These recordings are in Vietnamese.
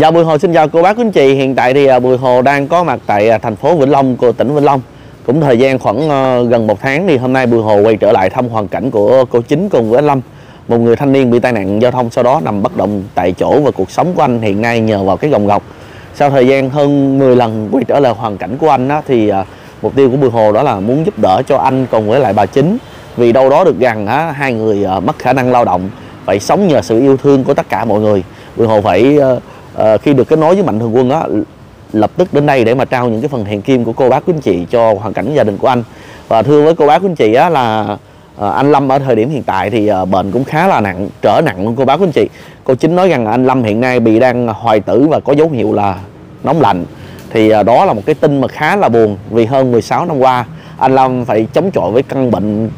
Dạ Bùi Hồ xin chào cô bác quý anh chị. Hiện tại thì Bùi Hồ đang có mặt tại thành phố Vĩnh Long của tỉnh Vĩnh Long. Cũng thời gian khoảng gần một tháng thì hôm nay Bùi Hồ quay trở lại thăm hoàn cảnh của cô Chính cùng với anh Lâm, một người thanh niên bị tai nạn giao thông sau đó nằm bất động tại chỗ, và cuộc sống của anh hiện nay nhờ vào cái gồng gọc. Sau thời gian hơn 10 lần quay trở lại hoàn cảnh của anh đó, thì mục tiêu của Bùi Hồ đó là muốn giúp đỡ cho anh cùng với lại bà Chính, vì đâu đó được rằng hai người mất khả năng lao động, phải sống nhờ sự yêu thương của tất cả mọi người. Bùi Hồ phải khi được kết nối với mạnh thường quân đó, lập tức đến đây để mà trao những cái phần hiện kim của cô bác quý anh chị cho hoàn cảnh gia đình của anh. Và thưa với cô bác quý anh chị á, là anh Lâm ở thời điểm hiện tại thì bệnh cũng khá là nặng, trở nặng luôn cô bác quý anh chị. Cô Chính nói rằng anh Lâm hiện nay bị đang hoại tử và có dấu hiệu là nóng lạnh. Thì đó là một cái tin mà khá là buồn, vì hơn 16 năm qua anh Lâm phải chống chọi với căn bệnh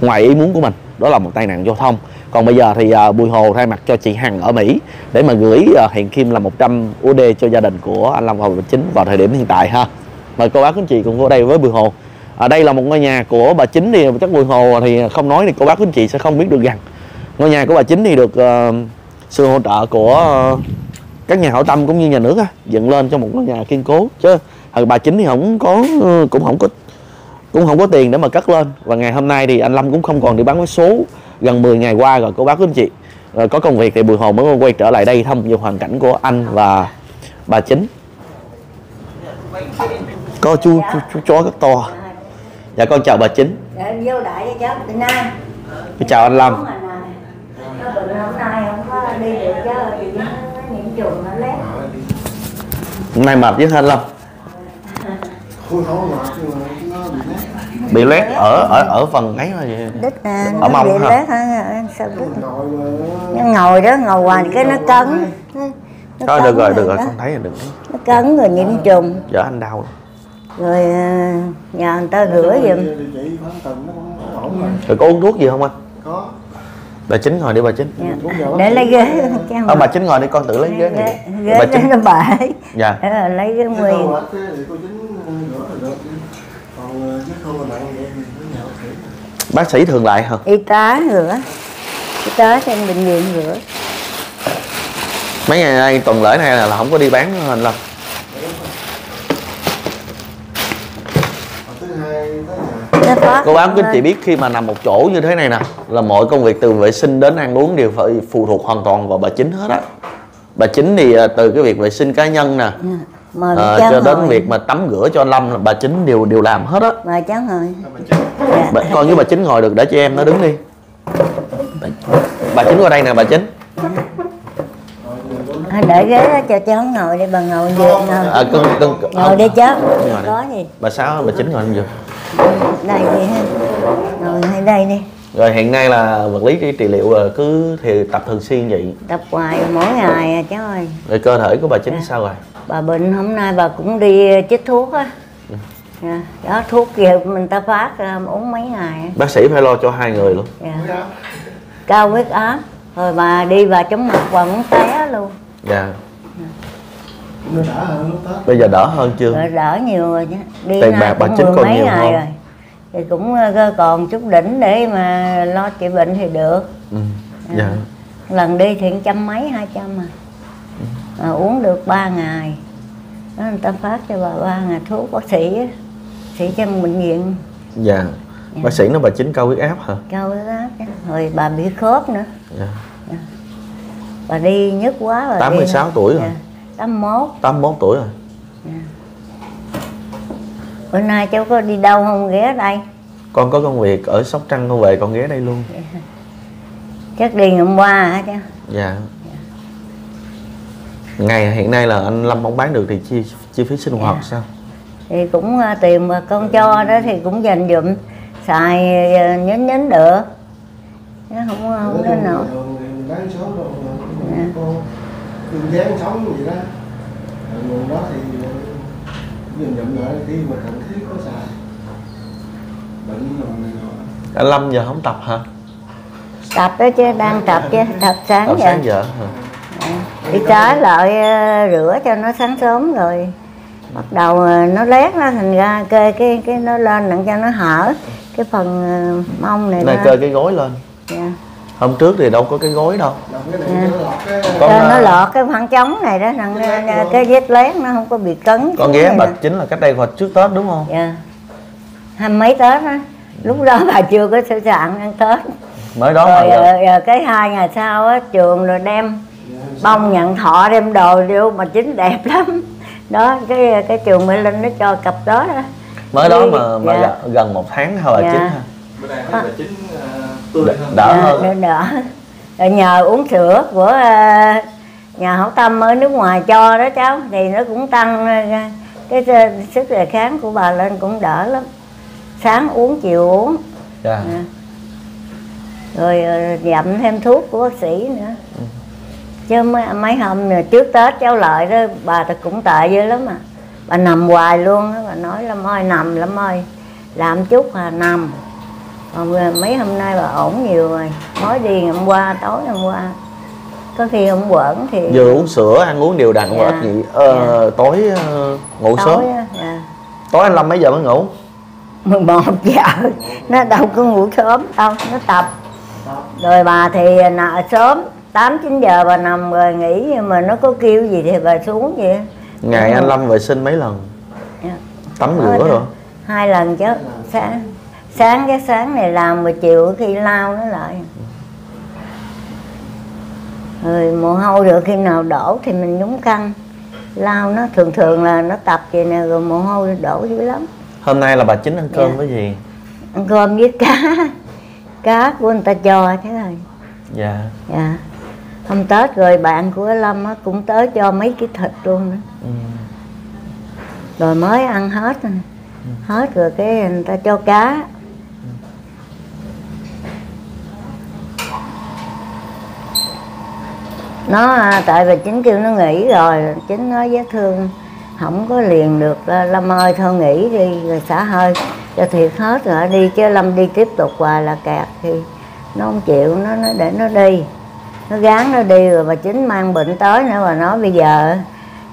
ngoài ý muốn của mình, đó là một tai nạn giao thông. Còn bây giờ thì Bùi Hồ thay mặt cho chị Hằng ở Mỹ để mà gửi hiện kim là 100 USD cho gia đình của anh Lâm và bà Chính vào thời điểm hiện tại ha. Mời cô bác quý anh chị cùng vô đây với Bùi Hồ. Đây là một ngôi nhà của bà Chính, thì chắc Bùi Hồ thì không nói thì cô bác quý anh chị sẽ không biết được rằng ngôi nhà của bà Chính thì được sự hỗ trợ của các nhà hảo tâm cũng như nhà nước dựng lên cho một ngôi nhà kiên cố, chứ bà Chính thì cũng không có tiền để mà cất lên. Và ngày hôm nay thì anh Lâm cũng không còn đi bán vé số gần 10 ngày qua rồi cô bác quý anh chị. Rồi có công việc thì Bùi Hồ mới quay trở lại đây thăm về hoàn cảnh của anh và bà Chính. Có chú chó rất to. Dạ con chào bà Chính. Con chào anh Lâm. Hôm nay mệt với anh Lâm. Bị lét ở phần ấy là gì? Đít ở mông hả? Sao đít? Nó ngồi đó, ngồi hoài cái nó cấn. Thôi được rồi, con thấy là được. Nó cấn rồi nhiễm trùng. Dạ anh đau. Rồi nhờ người ta rửa giùm. Rồi có uống thuốc gì không anh? Có. Bà Chính ngồi đi bà Chính. Để lấy ghế. Bà Chính ngồi đi con tự lấy ghế này. Ghế đó nó bể. Dạ. Lấy ghế nguyên. Bác sĩ thường lại hả? Y tá rửa. Y tá trên bệnh viện rửa. Mấy ngày nay tuần lễ này là không có đi bán hình lắm. Cô bác quý anh chị biết khi mà nằm một chỗ như thế này nè, là mọi công việc từ vệ sinh đến ăn uống đều phải phụ thuộc hoàn toàn vào bà Chính hết á. Bà Chính thì từ cái việc vệ sinh cá nhân nè, cho đến việc mà tắm rửa cho anh Lâm là bà Chính đều làm hết á. Bà Chính rồi. Dạ. Con với bà Chính ngồi được, để cho em nó đứng đi. Bà Chính qua đây nè bà Chính. Để ghế đó cho cháu ngồi đi, bà ngồi được ngồi. Ngồi đi cháu. Có gì? Bà Sáu, bà Chính ngồi không được. Đây đi ha. Ngồi hay đây đi. Rồi hiện nay là vật lý trị liệu cứ thì tập thường xuyên vậy. Tập hoài mỗi ngày à cháu ơi. Rồi cơ thể của bà Chính sao rồi? Bà bệnh hôm nay bà cũng đi chích thuốc á. Đó thuốc kìa mình ta phát uống mấy ngày. Bác sĩ phải lo cho hai người luôn. Dạ. Cao huyết áp. Rồi bà đi bà chóng mặt bà muốn té luôn. Dạ. Bây giờ đỡ hơn chưa? Đỡ nhiều rồi chứ. Đi tiền bạc bà Chính còn nhiều không? Rồi. Thì cũng còn chút đỉnh để mà lo trị bệnh thì được. Dạ. Lần đi thì 100 mấy 200 mà. Uống được 3 ngày đó, người ta phát cho bà 3 ngày thuốc bác sĩ á, sĩ trong bệnh viện. Dạ. Bác sĩ nói bà Chính cao huyết áp hả? Cao huyết áp đó. Rồi bà bị khớp nữa. Dạ. Bà đi nhức quá rồi. 86 tuổi rồi. 81. 81 tuổi rồi. Dạ. Bữa nay cháu có đi đâu không, ghé đây? Con có công việc ở Sóc Trăng con về con ghé đây luôn. Dạ. Chắc đi hôm qua hả cháu? Dạ. Ngày hiện nay là anh Lâm không bán được thì chi phí sinh hoạt sao? Thì cũng tiền mà con cho đó thì cũng dành dụm xài nhín được. Nó không đến nổi. Bán số đồ dán sống gì đó. Nguồn đó thì dành dụm lại khi mà cần thiết có xài. Bệnh rồi. Anh Lâm giờ không tập hả? Tập đó chứ, đang tập chứ, tập sáng giờ. Tập sáng giờ hả? Đi trái lại rửa cho nó sáng sớm rồi bắt đầu nó lét nó thành ra kê cái nó lên đặng cho nó hở cái phần mông này. Này kê cái gối lên. Dạ. Hôm trước thì đâu có cái gối đâu. Nó lọt cái khoảng trống này đó, cái vết lén nó không có bị cấn. Con ghé bà Chính là cách đây hồi trước Tết đúng không? Dạ, hai mấy Tết á. Lúc đó bà chưa có sẵn sàng ăn Tết. Mới đó rồi, cái hai ngày sau á, trường rồi đem bông nhận thọ, đem đồ vô mà Chính đẹp lắm. Đó, cái trường Mỹ Linh nó cho cặp đó đó. Mới đó mà dạ, gần một tháng thôi bà dạ. Chính ha. Bữa nay bà Chính tươi hơn. Đỡ hơn. Đỡ. Rồi nhờ uống sữa của nhà hảo tâm ở nước ngoài cho đó cháu, thì nó cũng tăng cái sức đề kháng của bà lên, cũng đỡ lắm. Sáng uống, chiều uống. Dạ. Dạ. Rồi dặm thêm thuốc của bác sĩ nữa. Ừ. Chứ mấy hôm trước Tết cháu Lợi đó, bà cũng tệ dữ lắm à. Bà nằm hoài luôn đó, bà nói Lâm ơi, nằm Lâm ơi, làm chút à, nằm. Còn mấy hôm nay bà ổn nhiều rồi, mới đi hôm qua, tối hôm qua. Có khi ông quẩn thì... Vừa uống sữa, ăn uống đều đặn dạ, và ít gì. Tối ngủ tối sớm. Dạ. Tối anh Lâm mấy giờ mới ngủ? 11 giờ, nó đâu có ngủ sớm đâu, nó tập. Rồi bà thì sớm 8-9 giờ bà nằm rồi nghỉ, nhưng mà nó có kêu gì thì bà xuống vậy. Ngày anh Lâm vệ sinh mấy lần? Yeah. Tắm rửa rồi? 2 lần chứ. Sáng cái sáng này làm, mà chiều khi lau nó lại. Rồi mồ hôi được khi nào đổ thì mình nhúng khăn lau nó, thường là nó tập vậy nè, rồi mồ hôi đổ dữ lắm. Hôm nay là bà Chính ăn cơm yeah, với gì? Ăn cơm với cá của người ta cho thế rồi. Dạ. Dạ. Hôm Tết rồi bạn của Lâm á, cũng tới cho mấy cái thịt luôn đó. Ừ. Rồi mới ăn hết rồi. Ừ. Hết rồi cái người ta cho cá. Ừ. Nó tại vì Chính kêu nó nghỉ rồi, Chính nói với Thương không có liền được, Lâm ơi thôi nghỉ đi rồi xả hơi cho thiệt hết rồi đi, chứ Lâm đi tiếp tục hoài là kẹt thì nó không chịu, nó để nó đi, nó gán nó đi. Rồi bà Chính mang bệnh tới nữa, bà nói bây giờ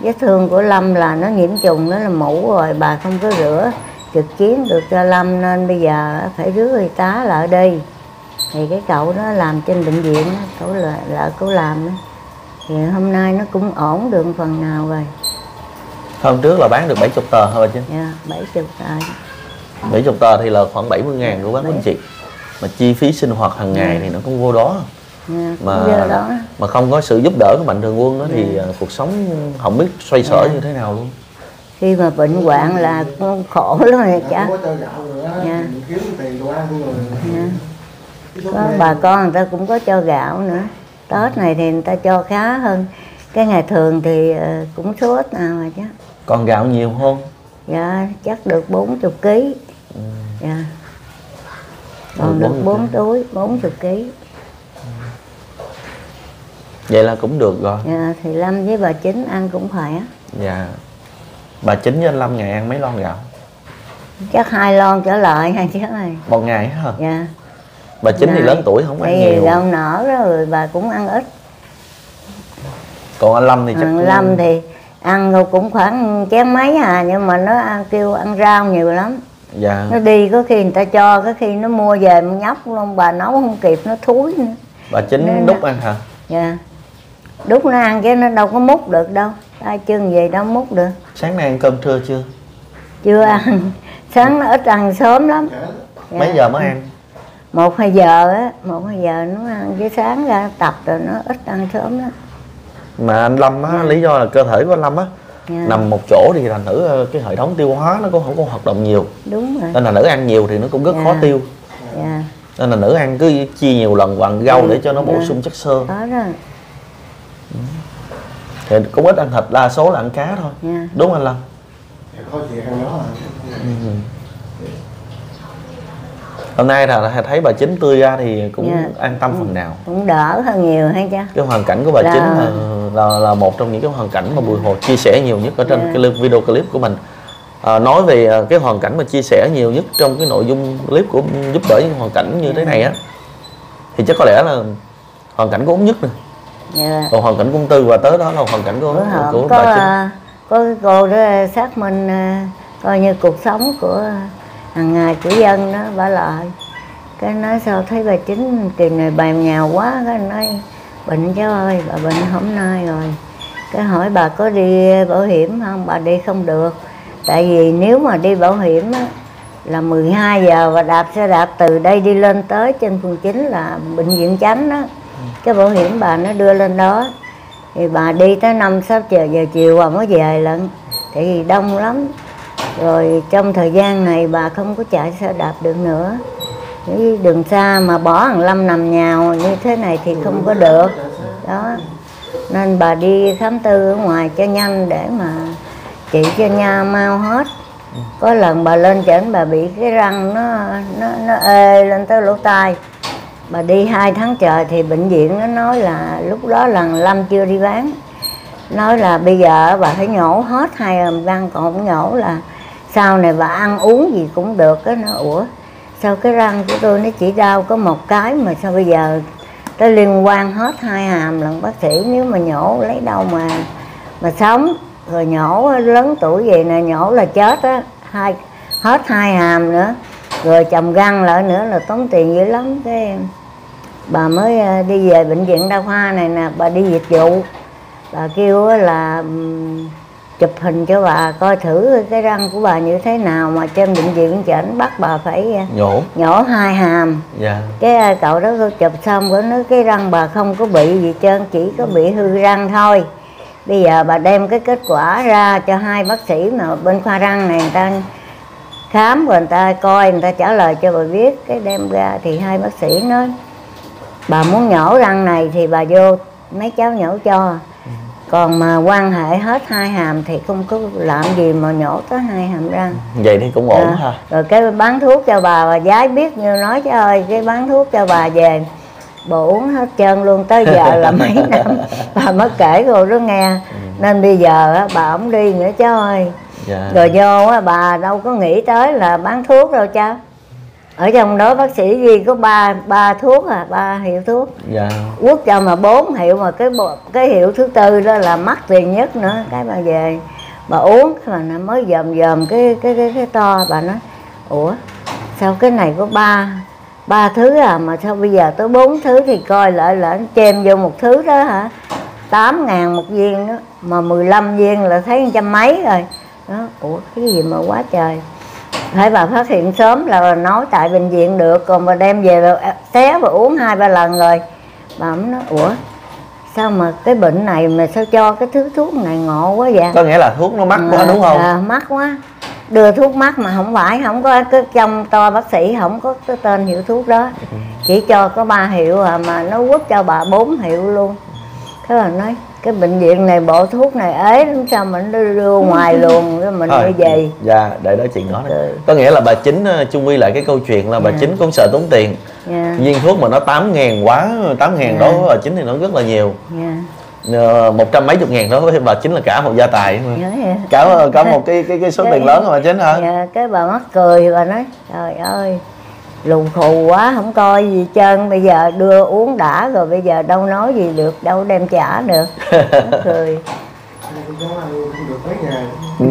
vết thương của Lâm là nó nhiễm trùng, nó là mũ rồi, bà không có rửa trực chiến được cho Lâm, nên bây giờ phải rước y tá lại đi. Thì cái cậu nó làm trên bệnh viện, cậu là cậu làm đó. Thì hôm nay nó cũng ổn được phần nào rồi. Hôm trước là bán được 70 tờ hả bà Chính? Dạ, 70 tờ. 70 tờ thì là khoảng 70.000 của bán Quýnh Chị. Mà chi phí sinh hoạt hàng ngày thì nó cũng vô đó. Yeah, mà không có sự giúp đỡ của mạnh thường quân đó, thì cuộc sống không biết xoay sở như thế nào luôn. Khi mà bệnh hoạn là con khổ lắm rồi cha. Bà con người ta cũng có cho gạo nữa. Tết này thì người ta cho khá hơn. Cái ngày thường thì cũng số ít nào mà chứ. Còn gạo nhiều không? Dạ, chắc được 40 kg. Dạ. Còn được 40 kg. Vậy là cũng được rồi. Dạ, thì Lâm với bà Chính ăn cũng khỏe. Dạ. Bà Chính với anh Lâm ngày ăn mấy lon gạo? Chắc 2 lon trở lại hay chứ này. Một ngày hả? Dạ. Bà Chính thì lớn tuổi không ăn nhiều. Gạo nở đó rồi bà cũng ăn ít. Còn anh Lâm thì chắc Lâm thì ăn cũng khoảng chén mấy à, nhưng mà nó kêu ăn rau nhiều lắm. Dạ. Nó đi có khi người ta cho, có khi nó mua về nhóc luôn, bà nấu không kịp nó thúi nữa. Bà Chính nên đút ăn hả? Dạ. Đút nó ăn chứ nó đâu có múc được đâu. Tay chân gì đâu múc được. Sáng nay ăn cơm trưa chưa? Chưa ăn. Sáng nó ít ăn sớm lắm. Dạ. Mấy giờ mới ăn? 1-2 giờ á, 1-2 giờ nó ăn, chứ sáng ra tập rồi nó ít ăn sớm lắm. Mà anh Lâm á, lý do là cơ thể của anh Lâm á, nằm một chỗ thì thành thử cái hệ thống tiêu hóa nó cũng không có hoạt động nhiều. Đúng rồi. Nên là nữ ăn nhiều thì nó cũng rất khó tiêu. Dạ. Nên là nữ ăn cứ chia nhiều lần bằng rau để cho nó bổ sung chất xơ. Đó rồi. Thì cũng ít ăn thịt, đa số là ăn cá thôi. Dạ. Đúng anh Lâm? Dạ, có gì ăn đó. Hôm nay là thấy bà Chính tươi ra thì cũng an tâm phần nào. Cũng đỡ hơn nhiều hay chứ. Cái hoàn cảnh của bà Chính là một trong những cái hoàn cảnh mà Bùi Hồ chia sẻ nhiều nhất ở trên cái video clip của mình. Nói về cái hoàn cảnh mà chia sẻ nhiều nhất trong cái nội dung clip của giúp đỡ những hoàn cảnh như thế này á, thì chắc có lẽ là hoàn cảnh của ông Nhất nè. Còn hoàn cảnh của ông Tư, và tới đó là hoàn cảnh của bà Chính. Có cái cô đó xác minh coi như cuộc sống của hàng ngày của dân đó, bà Lợi Cái nói sao thấy bà Chính kỳ này bà nghèo quá, cái nói bệnh cháu ơi, bà bệnh không nơi rồi. Cái hỏi bà có đi bảo hiểm không, bà đi không được. Tại vì nếu mà đi bảo hiểm á, là 12 giờ và đạp xe đạp từ đây đi lên tới trên phường 9 là bệnh viện Chánh đó. Cái bảo hiểm bà nó đưa lên đó. Thì bà đi tới 5-6 giờ chiều bà mới về lận. Tại vì đông lắm. Rồi trong thời gian này bà không có chạy xe đạp được nữa. Đường xa mà bỏ thằng Lâm nằm nhào như thế này thì không có được. Đó. Nên bà đi khám tư ở ngoài cho nhanh để mà trị cho nha mau hết. Có lần bà lên trển bà bị cái răng nó ê lên tới lỗ tai. Bà đi 2 tháng trời thì bệnh viện nó nói là lúc đó là Lâm chưa đi bán. Nói là bây giờ bà phải nhổ hết 2 hàm răng, còn không nhổ là sau này bà ăn uống gì cũng được á. Nó ủa sao cái răng của tôi nó chỉ đau có 1 cái mà sao bây giờ tới liên quan hết 2 hàm lần. Bác sĩ nếu mà nhổ lấy đâu mà sống, rồi nhổ lớn tuổi vậy nè nhổ là chết á, hết 2 hàm nữa, rồi chồng răng lại nữa là tốn tiền dữ lắm. Cái bà mới đi về bệnh viện đa khoa này nè, bà đi dịch vụ, bà kêu là chụp hình cho bà coi thử cái răng của bà như thế nào mà trên bệnh viện chẩn bắt bà phải nhổ 2 hàm. Dạ. Cái cậu đó chụp xong rồi nói cái răng bà không có bị gì trơn, chỉ có bị hư răng thôi. Bây giờ bà đem cái kết quả ra cho 2 bác sĩ mà bên khoa răng này, người ta khám rồi người ta coi, người ta trả lời cho bà biết. Cái đem ra thì 2 bác sĩ nói bà muốn nhổ răng này thì bà vô mấy cháu nhổ cho, còn mà quan hệ hết 2 hàm thì không có làm gì mà nhổ tới 2 hàm răng. Vậy thì cũng ổn ha. Rồi cái bán thuốc cho bà giái biết như nói chứ ơi, cái bán thuốc cho bà về bà uống hết trơn luôn, tới giờ là mấy năm bà mới kể rồi đó nghe. Nên bây giờ á, bà không đi nữa cháu ơi. Dạ. Rồi vô á, bà đâu có nghĩ tới là bán thuốc đâu cháu. Ở trong đó bác sĩ Duy có ba thuốc à, 3 hiệu thuốc. Dạ. Quốc cho mà 4 hiệu, mà cái hiệu thứ tư đó là mắc tiền nhất nữa. Cái bà về bà uống mà nó mới dòm cái to, bà nói ủa sao cái này có ba thứ à mà sao bây giờ tới 4 thứ, thì coi lại là chêm vô 1 thứ đó hả, 8.000 1 viên đó, mà 15 viên là thấy 100 mấy rồi đó. Ủa cái gì mà quá trời. Phải bà phát hiện sớm là nói tại bệnh viện được, còn bà đem về bà té và uống 2-3 lần rồi. Bà mới nói ủa sao mà cái bệnh này mà sao cho cái thứ thuốc này ngộ quá vậy. Có nghĩa là thuốc nó mắc quá đúng không? Mắc quá. Đưa thuốc mắc mà không phải, không có cái trong to bác sĩ không có cái tên hiệu thuốc đó. Chỉ cho có 3 hiệu à, mà nó quất cho bà 4 hiệu luôn. Thế là nói cái bệnh viện này bộ thuốc này ế lắm, sao mình đưa ngoài luôn cái mình đi về. Dạ, để đó chuyện đó. Có nghĩa là bà Chính chung quy lại cái câu chuyện là bà Chính cũng sợ tốn tiền. Viên thuốc mà nó 8.000 quá, 8.000 đó bà Chính thì nó rất là nhiều. 100 mấy chục ngàn đó với bà Chính là cả một gia tài mà. Cả một cái số tiền lớn của bà Chính hả? Dạ, cái bà mắc cười bà nói trời ơi lù khù quá, không coi gì trơn, bây giờ đưa uống đã rồi, bây giờ đâu nói gì được, đâu đem trả được. Cười.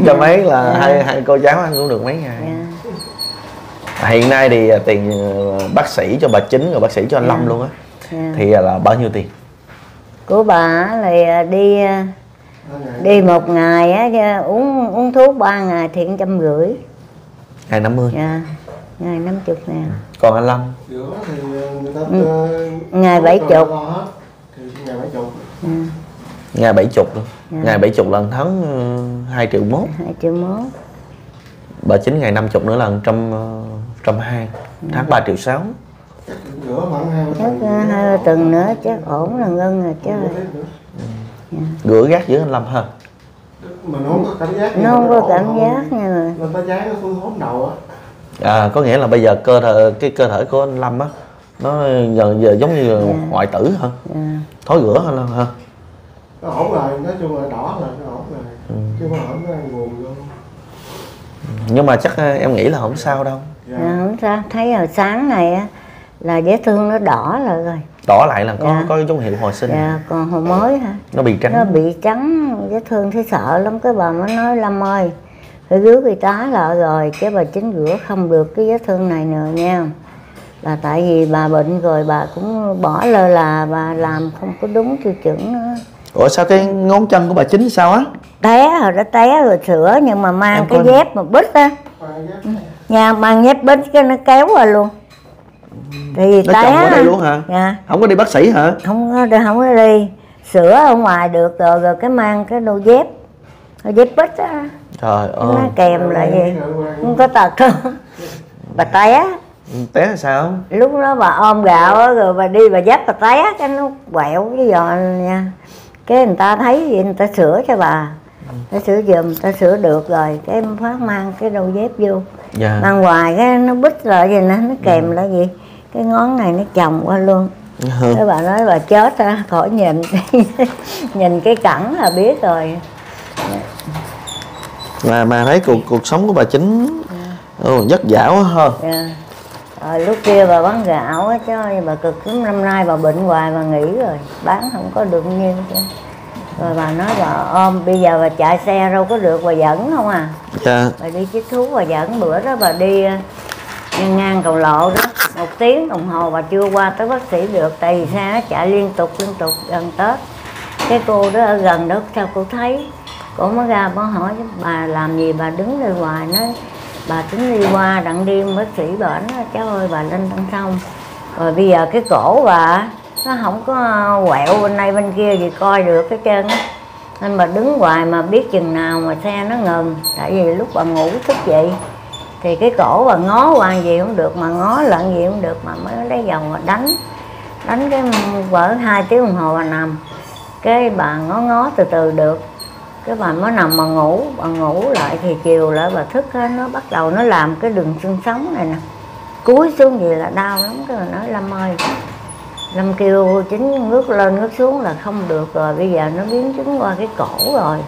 Cho mấy là hai cô giáo ăn cũng được mấy ngày. Hiện nay thì tiền bác sĩ cho bà Chính rồi bác sĩ cho anh Lâm luôn á thì là bao nhiêu tiền? Của bà là đi 1 ngày á, uống thuốc 3 ngày thì 150. 250. Dạ. Ngày 50 ngàn. Còn anh Lâm? Ngày 70. Ngày 70 luôn. Ngày 70 là tháng 2 triệu mốt. 2 triệu mốt. Bà Chính ngày 50 nữa là 120. Tháng 3 triệu 6. Chắc 2 tuần nữa chắc ổn là ngân rồi chứ. Rửa gác giữa anh Lâm ha. Mà nó không có cảm giác. Nó không có cảm giác nha mà. Người ta dán nó xuống hốp đầu á. À, có nghĩa là bây giờ cơ thể của anh Lâm á nó giờ giống như hoại tử hả? Thối rữa hả Lâm hả? Nó ổn rồi, nói chung là đỏ rồi, nó ổn rồi. Chứ mà ổn nó ăn buồn luôn. Nhưng mà chắc em nghĩ là không sao đâu. Không sao, thấy hồi sáng này á là vết thương nó đỏ lại rồi. Đỏ lại là có dấu hiệu hồi sinh. Còn hồi mới hả? Nó bị trắng. Nó bị trắng, vết thương thấy sợ lắm. Cái bà mới nói Lâm ơi phải rước y tá lại rồi, cái bà Chính rửa không được cái vết thương này nữa nha. Là tại vì bà bệnh rồi bà cũng bỏ lơ là bà làm không có đúng tiêu chuẩn nữa. Ủa sao cái ngón chân của bà Chính sao á? Té rồi, đã té rồi sửa nhưng mà mang cái dép mà bít á. Nhà mang dép bít cái nó kéo rồi luôn. Thì nó té chồng ở đây luôn hả? Dạ. Không có đi bác sĩ hả? Không có đi. Sửa ở ngoài được rồi, rồi cái mang cái đồ dép. Cái dép bít á. Trời ơi. Nó kèm lại gì? Không có tật đâu. Bà té. Té là sao? Lúc đó bà ôm gạo đó, rồi bà đi bà dắt bà té cái nó quẹo cái giò nha. Cái người ta thấy vậy người ta sửa cho bà. Người ta sửa giùm, người ta sửa được rồi. Cái phát mang cái đầu dép vô. Dạ. Mang hoài cái nó bít lại gì nó kèm lại gì. Cái ngón này nó chồng qua luôn. Dạ. Cái bà nói bà chết ha, khỏi nhìn. Nhìn cái cẳng là biết rồi. Mà thấy cuộc sống của bà Chính vất vả quá ha. Dạ. Rồi lúc kia bà bán gạo á chứ bà cực lắm, năm nay bà bệnh hoài bà nghỉ rồi, bán không có được nhiêu chứ. Rồi bà nói bà ôm, bây giờ bà chạy xe đâu có được, bà dẫn không à. Dạ. Bà đi chích thuốc bà dẫn, bữa đó bà đi ngang cầu lộ đó, 1 tiếng đồng hồ bà chưa qua tới bác sĩ được. Tại vì xe nó chạy liên tục gần Tết. Cái cô đó ở gần đó sao cô thấy, cô mới ra bà hỏi bà làm gì bà đứng đây hoài. Nói bà tính đi qua đặng đi bác sĩ bệnh đó, cháu ơi bà lên tận xong. Rồi bây giờ cái cổ bà nó không có quẹo bên này bên kia gì coi được hết trơn á. Nên bà đứng hoài mà biết chừng nào mà xe nó ngừng. Tại vì lúc bà ngủ thức dậy thì cái cổ bà ngó qua gì cũng được, mà ngó lận gì cũng được, mà mới lấy dầu mà đánh cái vỡ 2 tiếng đồng hồ bà nằm. Cái bà ngó từ từ được. Cái bà mới nằm mà ngủ, bà ngủ lại thì chiều lại bà thức á, nó bắt đầu nó làm cái đường xương sống này nè. Cúi xuống gì là đau lắm, cái bà nói Lâm ơi. Lâm kêu Chính ngước lên ngước xuống là không được rồi, bây giờ nó biến chứng qua cái cổ rồi.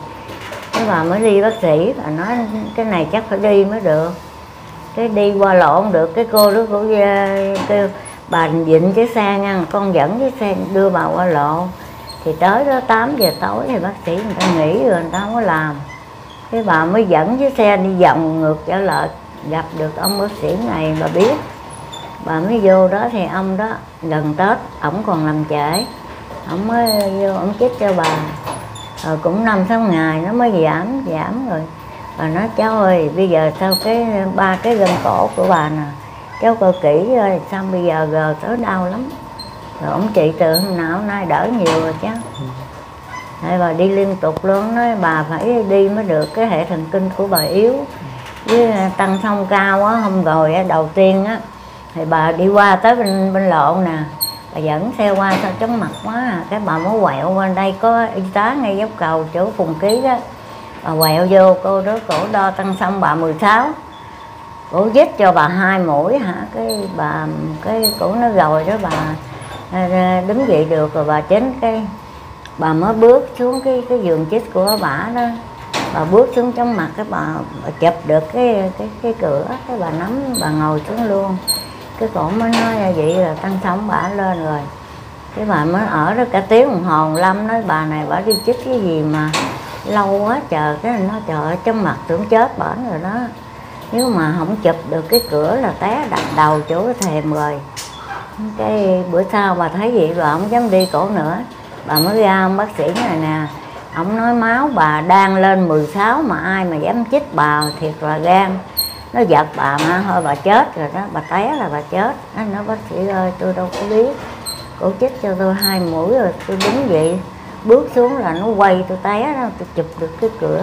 Cái bà mới đi bác sĩ, bà nói cái này chắc phải đi mới được. Cái đi qua lộ không được, cái cô đó cũng kêu bà dịnh cái xe nha, con dẫn cái xe đưa bà qua lộ. Thì tới đó 8 giờ tối thì bác sĩ người ta nghỉ rồi, người ta không có làm. Cái bà mới dẫn chiếc xe đi vòng ngược trở lại, gặp được ông bác sĩ này bà biết. Bà mới vô đó thì ông đó gần Tết, ổng còn làm trễ. Ổng mới vô, ổng chích cho bà. Rồi cũng 5-6 ngày nó mới giảm rồi. Bà nói cháu ơi, bây giờ sao cái 3 cái gân cổ của bà nè, cháu coi kỹ rồi, sao bây giờ gờ tới đau lắm. Rồi ông chị từ hôm nào hôm nay đỡ nhiều rồi cháu. Rồi bà đi liên tục luôn, nói bà phải đi mới được, cái hệ thần kinh của bà yếu. Với tăng sông cao á, hôm rồi đầu tiên á, thì bà đi qua tới bên lộn nè. Bà dẫn xe qua sao chóng mặt quá à. Cái bà mới quẹo qua đây có y tá ngay dốc cầu chỗ Phùng Ký đó. Bà quẹo vô cô đó, cổ đo tăng sông bà 16. Cổ vết cho bà 2 mũi hả, cái bà cái cổ nó rồi đó bà đứng dậy được rồi bà Chính. Cái bà mới bước xuống cái giường chích của bà đó, bà bước xuống trong mặt cái bà chụp được cái cửa, cái bà nắm bà ngồi xuống luôn. Cái cổ mới nói vậy là tăng sóng bà lên rồi. Cái bà mới ở đó cả tiếng đồng hồ. Lâm nói bà này bà đi chích cái gì mà lâu quá chờ, cái nó chờ trong mặt tưởng chết bển rồi đó. Nếu mà không chụp được cái cửa là té đập đầu chỗ cái thềm rồi. Cái bữa sau bà thấy vậy bà không dám đi cổ nữa. Bà mới ra ông bác sĩ này nè, ông nói máu bà đang lên 16 mà ai mà dám chích bà thiệt là gan. Nó giật bà mà thôi bà chết rồi đó, bà té là bà chết. Nó nói bác sĩ ơi tôi đâu có biết, cổ chích cho tôi 2 mũi rồi tôi đứng vậy. Bước xuống là nó quay tôi té đó, tôi chụp được cái cửa.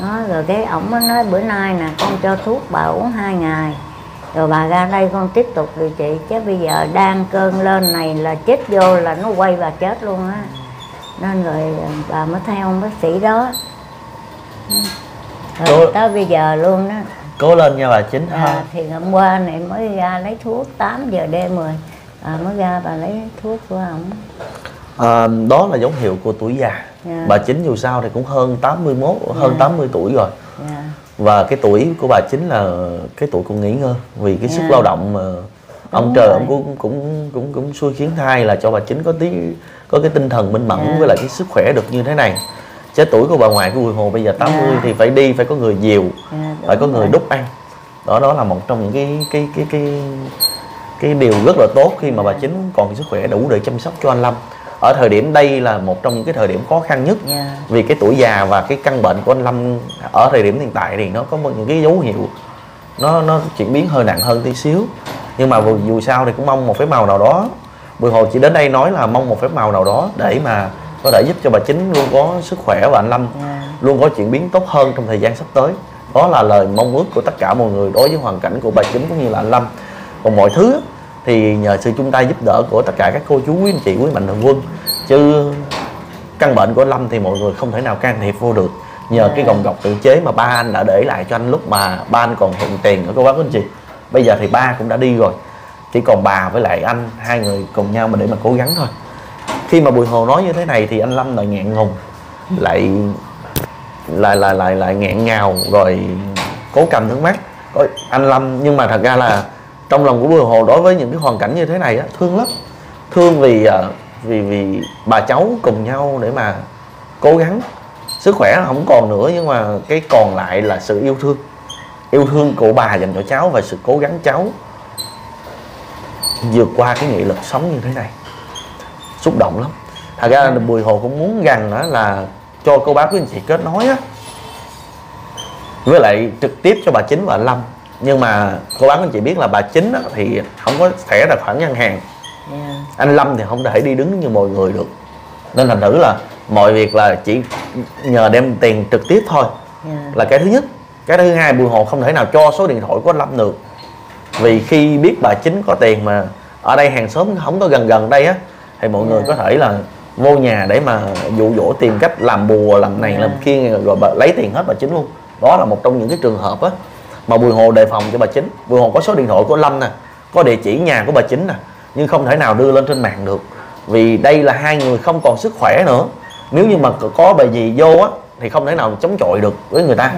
Đó, rồi cái ổng nói bữa nay nè con cho thuốc bà uống 2 ngày. Rồi bà ra đây con tiếp tục điều trị, chứ bây giờ đang cơn lên này là chết vô là nó quay bà chết luôn á. Nên rồi bà mới theo ông bác sĩ đó. Rồi cô, tới bây giờ luôn đó. Cố lên nha bà Chính. Thì hôm qua này mới ra lấy thuốc 8 giờ đêm rồi. Bà mới ra bà lấy thuốc của ổng. Đó là dấu hiệu của tuổi già. Bà Chính dù sao thì cũng hơn 81, hơn 80 tuổi rồi. Và cái tuổi của bà Chính là cái tuổi cũng nghỉ ngơi, vì cái sức lao động mà ông trời ông cũng xui khiến thai là cho bà Chính có cái tinh thần minh mẫn với lại cái sức khỏe được như thế này. Chứ tuổi của bà ngoại của Bùi Hồ bây giờ 80 thì phải đi, phải có người dìu, phải có người đút ăn. Đó là một trong những cái cái điều rất là tốt khi mà bà Chính còn sức khỏe đủ để chăm sóc cho anh Lâm. Ở thời điểm đây là một trong những cái thời điểm khó khăn nhất, vì cái tuổi già và cái căn bệnh của anh Lâm ở thời điểm hiện tại thì nó có những cái dấu hiệu nó chuyển biến hơi nặng hơn tí xíu. Nhưng mà dù sao thì cũng mong một phép màu nào đó, Bùi Hồ chỉ đến đây nói là mong một phép màu nào đó để mà có thể giúp cho bà Chính luôn có sức khỏe và anh Lâm luôn có chuyển biến tốt hơn trong thời gian sắp tới. Đó là lời mong ước của tất cả mọi người đối với hoàn cảnh của bà Chính cũng như là anh Lâm. Còn mọi thứ thì nhờ sự chung tay giúp đỡ của tất cả các cô chú, quý anh chị, quý mạnh thường quân, chứ căn bệnh của anh Lâm thì mọi người không thể nào can thiệp vô được. Nhờ cái gồng gọc tự chế mà ba anh đã để lại cho anh lúc mà ba anh còn thuận tiền ở cô bác anh chị. Bây giờ thì ba cũng đã đi rồi, chỉ còn bà với lại anh, hai người cùng nhau mà để mà cố gắng thôi. Khi mà Bùi Hồ nói như thế này thì anh Lâm lại ngẹn ngùng, lại nghẹn ngào rồi cố cầm nước mắt. Ôi, anh Lâm, nhưng mà thật ra là trong lòng của Bùi Hồ đối với những cái hoàn cảnh như thế này á, thương lắm. Thương vì bà cháu cùng nhau để mà cố gắng. Sức khỏe không còn nữa, nhưng mà cái còn lại là sự yêu thương. Yêu thương của bà dành cho cháu và sự cố gắng cháu vượt qua cái nghị lực sống như thế này. Xúc động lắm. Thật ra Bùi Hồ cũng muốn rằng đó là cho cô bác quý anh chị kết nối á, với lại trực tiếp cho bà Chính và anh Lâm. Nhưng mà cô bác anh chị biết là bà Chính thì không có thẻ tài khoản ngân hàng, anh Lâm thì không thể đi đứng như mọi người được, nên thành thử là mọi việc là chỉ nhờ đem tiền trực tiếp thôi, là cái thứ nhất. Cái thứ hai, Bùi Hồ không thể nào cho số điện thoại của anh Lâm được, vì khi biết bà Chính có tiền mà ở đây hàng xóm không có gần đây á, thì mọi người có thể là vô nhà để mà dụ dỗ, tìm cách làm bùa làm này làm kia rồi bà lấy tiền hết bà Chính luôn. Đó là một trong những cái trường hợp á mà Bùi Hồ đề phòng cho bà Chính. Bùi Hồ có số điện thoại của Lâm nè, có địa chỉ nhà của bà Chính nè, nhưng không thể nào đưa lên trên mạng được, vì đây là hai người không còn sức khỏe nữa. Nếu như mà có bài gì vô á thì không thể nào chống chọi được với người ta.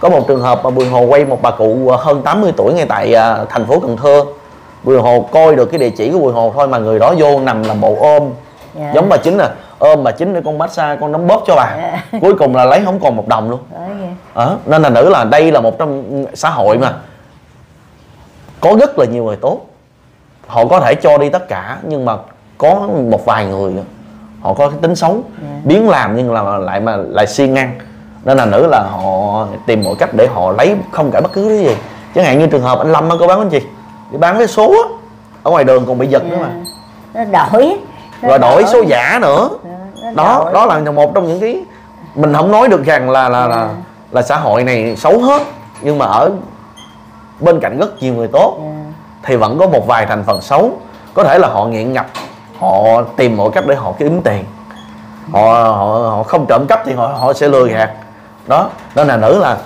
Có một trường hợp mà Bùi Hồ quay một bà cụ hơn 80 tuổi ngay tại thành phố Cần Thơ. Bùi Hồ coi được cái địa chỉ của Bùi Hồ thôi mà người đó vô nằm làm bộ ôm, giống bà Chính nè, ôm bà Chính để con massage, con nắm bóp cho bà. Cuối cùng là lấy không còn một đồng luôn. Nên là nữ là đây là một trong xã hội mà có rất là nhiều người tốt, họ có thể cho đi tất cả, nhưng mà có một vài người họ có cái tính xấu, biến làm nhưng là lại siêng năng, nên là nữ là họ tìm mọi cách để họ lấy không cả bất cứ cái gì. Chẳng hạn như trường hợp anh Lâm á, cô bán anh chị đi bán vé số á, ở ngoài đường còn bị giật nữa mà nó đổi, rồi đổi số giả nữa. Đó là một trong những cái mình không nói được rằng là xã hội này xấu hết, nhưng mà ở bên cạnh rất nhiều người tốt thì vẫn có một vài thành phần xấu. Có thể là họ nghiện ngập, họ tìm mọi cách để họ kiếm tiền, họ không trộm cắp thì họ sẽ lừa gạt. Đó nên là nữ là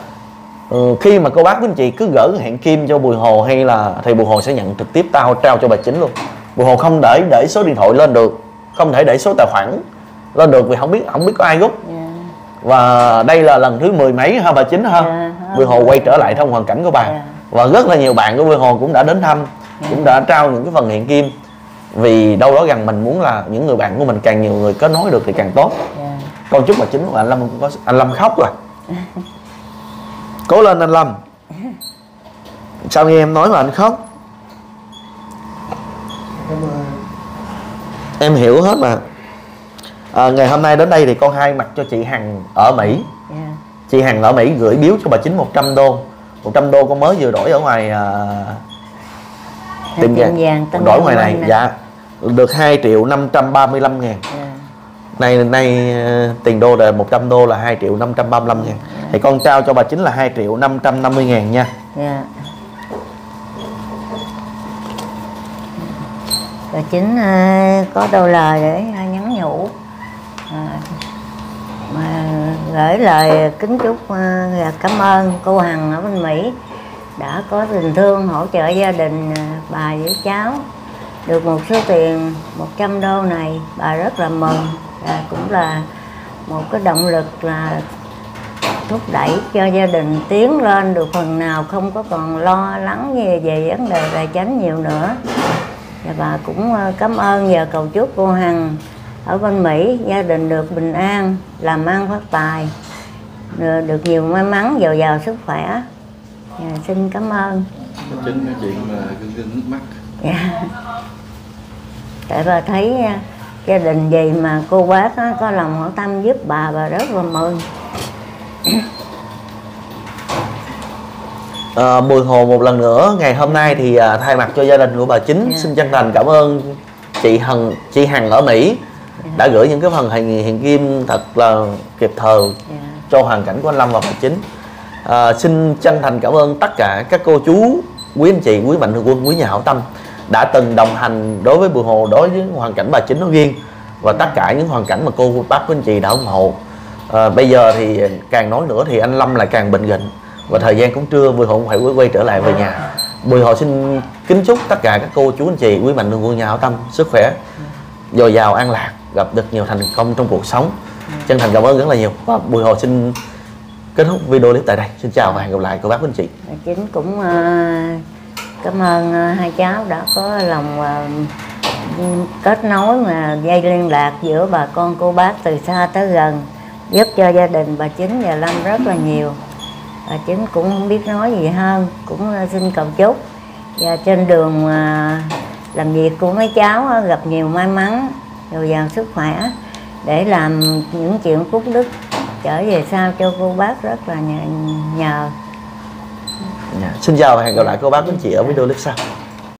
khi mà cô bác quý anh chị cứ gửi hẹn kim cho Bùi Hồ hay là thì Bùi Hồ sẽ nhận trực tiếp trao cho bà Chính luôn. Bùi Hồ không để số điện thoại lên được, không thể để số tài khoản lên được vì không biết có ai rút. Và đây là lần thứ 10 mấy ha bà Chính ha. Bùi Hồ quay trở lại trong hoàn cảnh của bà. Và rất là nhiều bạn của Bùi Hồ cũng đã đến thăm, cũng đã trao những cái phần hiện kim, vì đâu đó rằng mình muốn là những người bạn của mình càng nhiều người kết nối được thì càng tốt. Con chúc bà Chính và anh Lâm cũng có. Anh Lâm khóc rồi. Cố lên anh Lâm. Sao nghe em nói mà anh khóc? Em hiểu hết mà. Ngày hôm nay đến đây thì con hai mặc cho chị Hằng ở Mỹ. Chị Hằng ở Mỹ gửi biếu cho bà Chính 100 đô. 100 đô con mới vừa đổi ở ngoài tiệm vàng, đổi ngoài này dạ được 2.535.000. Nay tiền đô là 100 đô là 2.535.000. Thì con trao cho bà Chính là 2.550.000 nha. Bà Chính có đôi lời để nhắn nhủ, mà gửi lời kính chúc cảm ơn cô Hằng ở bên Mỹ đã có tình thương hỗ trợ gia đình bà với cháu được một số tiền 100 đô này. Bà rất là mừng, cũng là một cái động lực là thúc đẩy cho gia đình tiến lên được phần nào, không có còn lo lắng về vấn đề tài chính nhiều nữa. Và bà cũng cảm ơn và cầu chúc cô Hằng ở bên Mỹ gia đình được bình an, làm ăn phát tài, được nhiều may mắn, giàu sức khỏe. Xin cảm ơn. Chính nói chuyện mà gương nước mắt. Dạ. Tại bà thấy gia đình gì mà cô bác đó, có lòng hảo tâm giúp bà rất là mừng. Bùi Hồ một lần nữa ngày hôm nay thì thay mặt cho gia đình của bà Chính xin chân thành cảm ơn chị Hằng ở Mỹ đã gửi những cái phần hiện kim thật là kịp thời cho hoàn cảnh của anh Lâm và bà Chính. Xin chân thành cảm ơn tất cả các cô chú, quý anh chị, quý mạnh thường quân, quý nhà hảo tâm đã từng đồng hành đối với Bùi Hồ, đối với hoàn cảnh bà Chính nói riêng và tất cả những hoàn cảnh mà cô bác quý anh chị đã ủng hộ. Bây giờ thì càng nói nữa thì anh Lâm lại càng bệnh gịnh và thời gian cũng trưa, Bùi Hồ phải quay trở lại về nhà. Bùi Hồ xin kính chúc tất cả các cô chú anh chị, quý mạnh thường quân, nhà hảo tâm sức khỏe, dồi dào an lạc, gặp được nhiều thành công trong cuộc sống. Chân thành cảm ơn rất là nhiều. Và Bùi Hồ xin kết thúc video clip tại đây. Xin chào và hẹn gặp lại cô bác quý anh chị. Chính cũng cảm ơn hai cháu đã có lòng kết nối mà dây liên lạc giữa bà con cô bác từ xa tới gần, giúp cho gia đình bà Chính và Lâm rất là nhiều. Bà Chính cũng không biết nói gì hơn, cũng xin cầu chúc và trên đường làm việc của mấy cháu gặp nhiều may mắn, dồi dào sức khỏe để làm những chuyện phúc đức trở về sau cho cô bác rất là nhờ. Xin chào và hẹn gặp lại cô bác quý chị ở video clip sau.